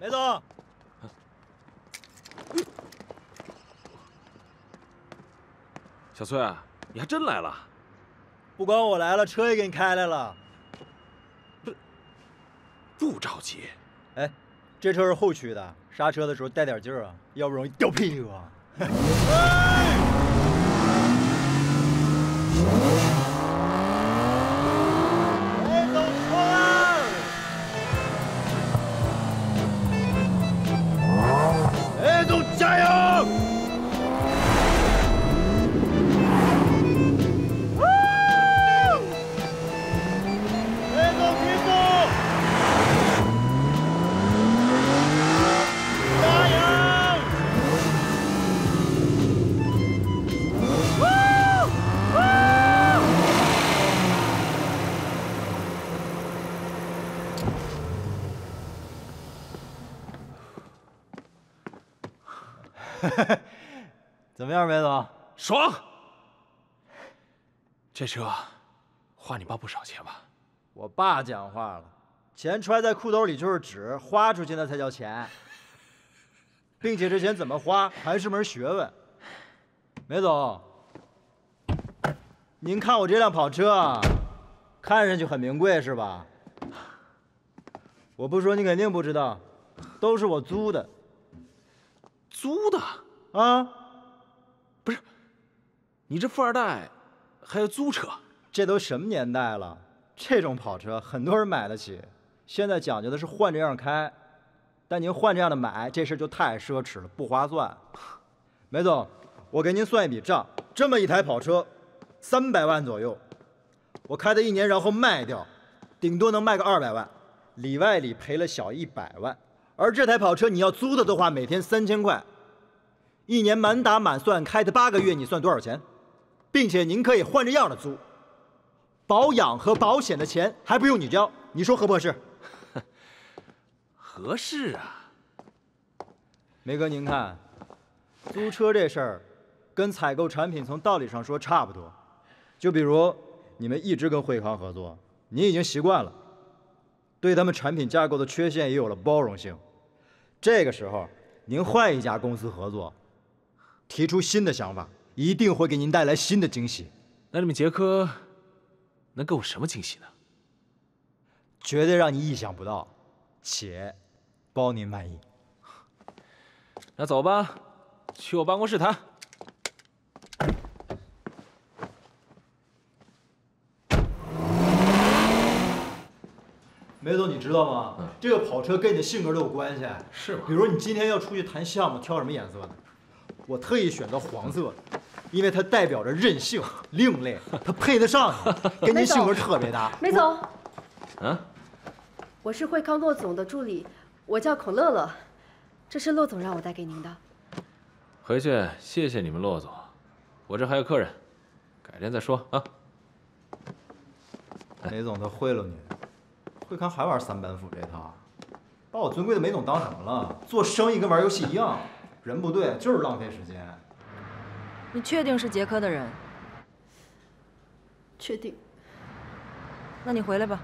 梅总，小翠，你还真来了？不光我来了，车也给你开来了。不着急。哎，这车是后驱的，刹车的时候带点劲儿啊，要不容易掉屁股啊。怎么样，梅总？爽！这车花你爸不少钱吧？我爸讲话了，钱揣在裤兜里就是纸，花出去那才叫钱，并且这钱怎么花还是门学问。梅总，您看我这辆跑车，看上去很名贵是吧？我不说你肯定不知道，都是我租的。 租的啊，不是，你这富二代还要租车？这都什么年代了？这种跑车很多人买得起，现在讲究的是换这样开，但您换这样的买，这事就太奢侈了，不划算。梅总，我给您算一笔账，这么一台跑车，300万左右，我开它一年，然后卖掉，顶多能卖个200万，里外里赔了小100万。 而这台跑车你要租的话，每天3000块，一年满打满算开它8个月，你算多少钱？并且您可以换着样的租，保养和保险的钱还不用你交，你说合不合适？合适啊，梅哥，您看，租车这事儿跟采购产品从道理上说差不多，就比如你们一直跟惠康合作，你已经习惯了。 对他们产品架构的缺陷也有了包容性，这个时候您换一家公司合作，提出新的想法，一定会给您带来新的惊喜。那你们杰科能给我什么惊喜呢？绝对让你意想不到，且包您满意。那走吧，去我办公室谈。 梅总，你知道吗？这个跑车跟你的性格都有关系，是吗？比如你今天要出去谈项目，挑什么颜色的？我特意选择黄色，因为它代表着任性、另类，它配得上你，跟您性格特别搭。梅总，啊，我是惠康骆总的助理，我叫孔乐乐，这是骆总让我带给您的。回去谢谢你们骆总，我这还有客人，改天再说啊。梅总他贿赂你。 惠康还玩3板斧这套，把我尊贵的梅总当什么了？做生意跟玩游戏一样，人不对就是浪费时间。你确定是杰科的人？确定。那你回来吧。